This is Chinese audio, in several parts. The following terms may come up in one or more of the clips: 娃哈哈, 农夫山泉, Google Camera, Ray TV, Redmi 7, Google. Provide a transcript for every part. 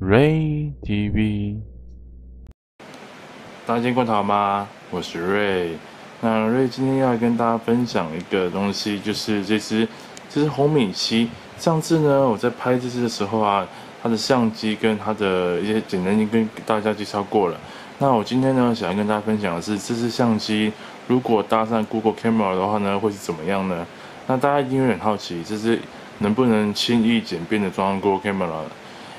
Ray TV。 大家今天过得好吗？我是 Ray。那 Ray 今天要跟大家分享一个东西，就是这只红米7。上次呢，我在拍这只的时候啊，它的相机跟它的一些简单已经跟大家介绍过了。那我今天呢，想要跟大家分享的是，这只相机如果搭上 Google Camera 的话呢，会是怎么样呢？那大家一定有点好奇，这只能不能轻易简便的装上 Google Camera？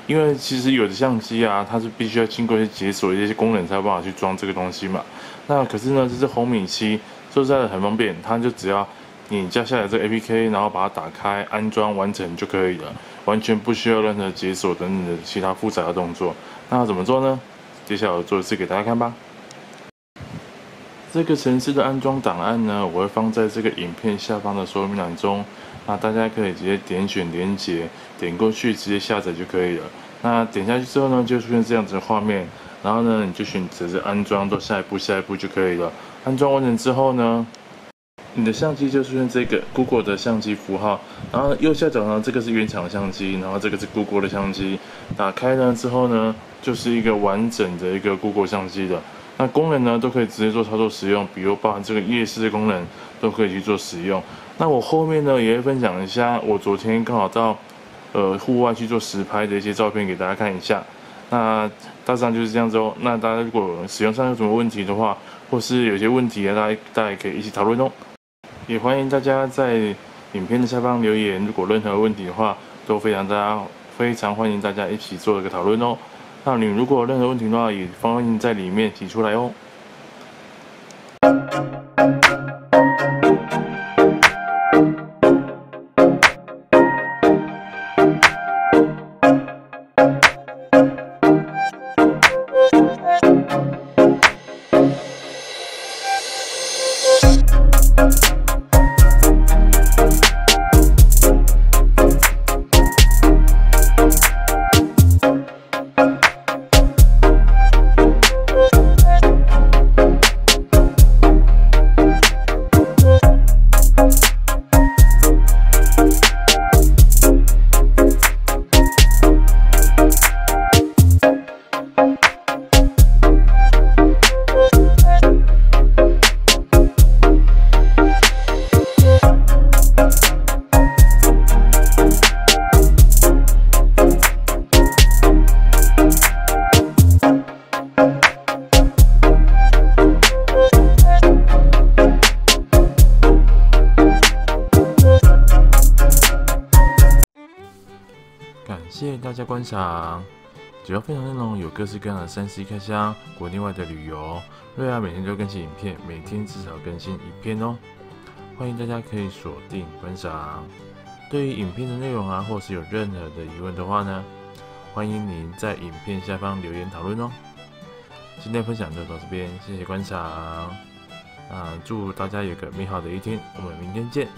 因为其实有的相机啊，它是必须要经过一些解锁、一些功能才有办法去装这个东西嘛。那可是呢，这是红米7，说实在的很方便，它就只要你加下载这个 APK， 然后把它打开、安装、完成就可以了，完全不需要任何解锁等等的其他复杂的动作。那怎么做呢？接下来我做一次给大家看吧。这个程式的安装档案呢，我会放在这个影片下方的说明栏中。 那大家可以直接点选连结，点过去直接下载就可以了。那点下去之后呢，就出现这样子的画面。然后呢，你就选择安装到下一步就可以了。安装完成之后呢，你的相机就出现这个 Google 的相机符号。然后右下角呢，这个是原厂相机，然后这个是 Google 的相机。打开呢之后呢，就是一个完整的一个 Google 相机的。那功能呢，都可以直接做操作使用，比如包含这个夜视的功能，都可以去做使用。 那我后面呢也会分享一下，我昨天刚好到户外去做实拍的一些照片给大家看一下。那大致上就是这样子哦。那大家如果使用上有什么问题的话，或是有些问题啊，大家也可以一起讨论哦。也欢迎大家在影片的下方留言，如果任何问题的话，都非常欢迎大家一起做一个讨论哦。那你如果有任何问题的话，也欢迎在里面提出来哦。感谢大家观赏，主要分享内容有各式各样的3C 开箱、国内外的旅游。瑞亚每天都更新影片，每天至少更新一篇哦。欢迎大家可以锁定观赏。对于影片的内容啊，或是有任何的疑问的话呢，欢迎您在影片下方留言讨论哦。今天分享就到这边，谢谢观赏。祝大家有个美好的一天，我们明天见。